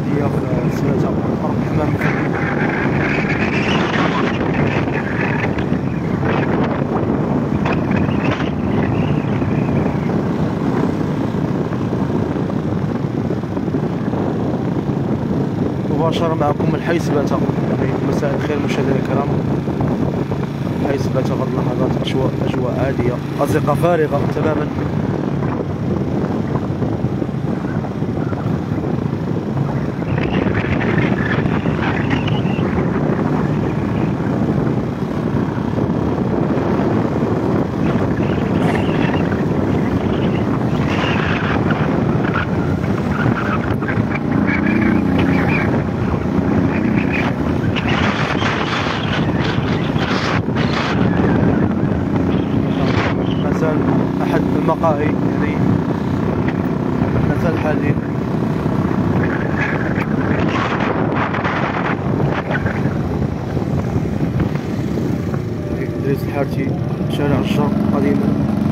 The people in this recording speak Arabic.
العادية في سباتة فرق الحمام مباشرة معكم من حي سباتة. مساء الخير مشاهدينا الكرام، حي سباتة غد لحظات أجواء عادية، أزقة فارغة تماما. أحد المقاهي يعني مثل حاليا دريس الحارتي شارع الشرق قديما.